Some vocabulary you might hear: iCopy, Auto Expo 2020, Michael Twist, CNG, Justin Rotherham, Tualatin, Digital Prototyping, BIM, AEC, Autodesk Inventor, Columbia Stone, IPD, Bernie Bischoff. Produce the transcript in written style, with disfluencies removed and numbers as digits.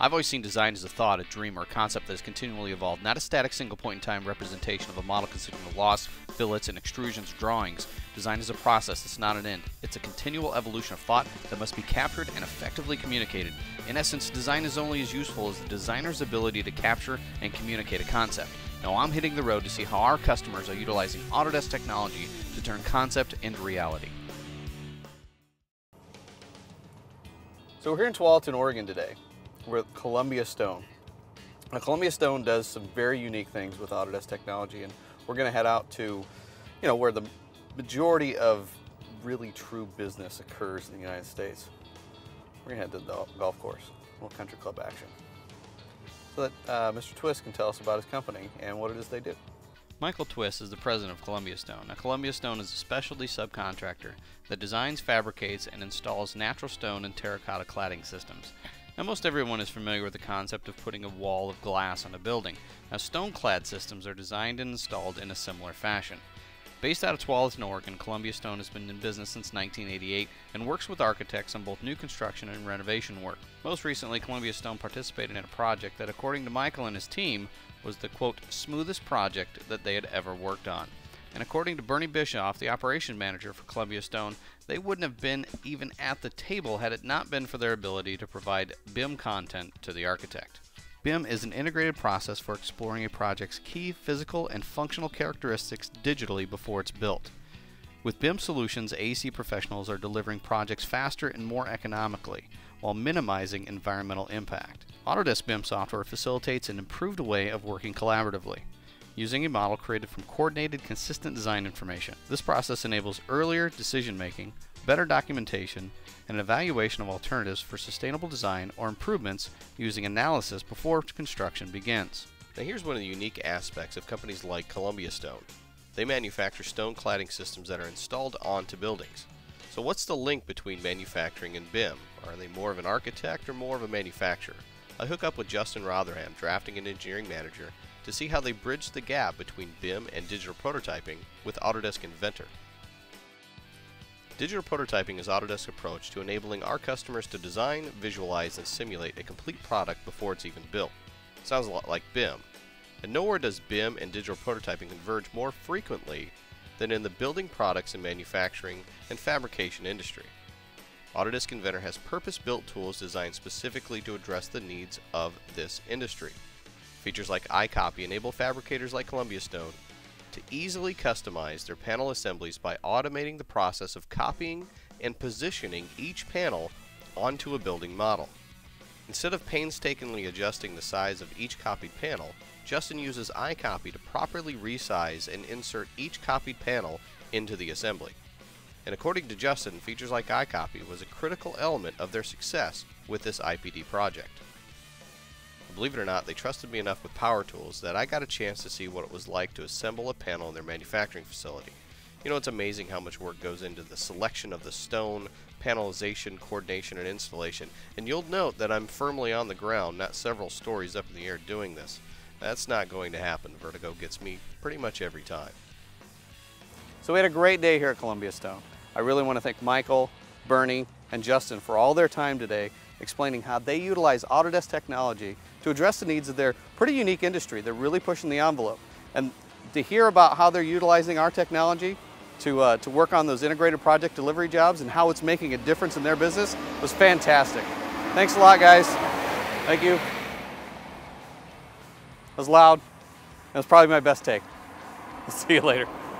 I've always seen design as a thought, a dream, or a concept that has continually evolved, not a static single point in time representation of a model considering the loss, fillets, and extrusions, drawings. Design is a process, it's not an end. It's a continual evolution of thought that must be captured and effectively communicated. In essence, design is only as useful as the designer's ability to capture and communicate a concept. Now I'm hitting the road to see how our customers are utilizing Autodesk technology to turn concept into reality. So we're here in Tualatin, Oregon today. We're at Columbia Stone. Now Columbia Stone does some very unique things with Autodesk technology, and we're going to head out to, where the majority of really true business occurs in the United States. We're going to head to the golf course, a little country club action, so that Mr. Twist can tell us about his company and what it is they do. Michael Twist is the president of Columbia Stone. Now, Columbia Stone is a specialty subcontractor that designs, fabricates, and installs natural stone and terracotta cladding systems. Now, most everyone is familiar with the concept of putting a wall of glass on a building. Now, stone-clad systems are designed and installed in a similar fashion. Based out of Tualatin, Oregon, Columbia Stone has been in business since 1988 and works with architects on both new construction and renovation work. Most recently, Columbia Stone participated in a project that, according to Michael and his team, was the, quote, smoothest project that they had ever worked on. And according to Bernie Bischoff, the operations manager for Columbia Stone, they wouldn't have been even at the table had it not been for their ability to provide BIM content to the architect. BIM is an integrated process for exploring a project's key physical and functional characteristics digitally before it's built. With BIM solutions, AEC professionals are delivering projects faster and more economically, while minimizing environmental impact. Autodesk BIM software facilitates an improved way of working collaboratively, using a model created from coordinated, consistent design information. This process enables earlier decision-making, better documentation, and evaluation of alternatives for sustainable design or improvements using analysis before construction begins. Now here's one of the unique aspects of companies like Columbia Stone. They manufacture stone cladding systems that are installed onto buildings. So what's the link between manufacturing and BIM? Are they more of an architect or more of a manufacturer? I hook up with Justin Rotherham, drafting and engineering manager, to see how they bridge the gap between BIM and digital prototyping with Autodesk Inventor. Digital prototyping is Autodesk's approach to enabling our customers to design, visualize, and simulate a complete product before it's even built. Sounds a lot like BIM. And nowhere does BIM and digital prototyping converge more frequently than in the building products and manufacturing and fabrication industry. Autodesk Inventor has purpose-built tools designed specifically to address the needs of this industry. Features like iCopy enable fabricators like Columbia Stone to easily customize their panel assemblies by automating the process of copying and positioning each panel onto a building model. Instead of painstakingly adjusting the size of each copied panel, Justin uses iCopy to properly resize and insert each copied panel into the assembly. And according to Justin, features like iCopy was a critical element of their success with this IPD project. Believe it or not, they trusted me enough with power tools that I got a chance to see what it was like to assemble a panel in their manufacturing facility. You know, it's amazing how much work goes into the selection of the stone, panelization, coordination, and installation. And you'll note that I'm firmly on the ground, not several stories up in the air doing this. That's not going to happen. Vertigo gets me pretty much every time. So we had a great day here at Columbia Stone. I really want to thank Michael, Bernie, and Justin for all their time today, explaining how they utilize Autodesk technology to address the needs of their pretty unique industry. They're really pushing the envelope. And to hear about how they're utilizing our technology to work on those integrated project delivery jobs and how it's making a difference in their business was fantastic. Thanks a lot, guys. Thank you. That was loud. That was probably my best take. I'll see you later.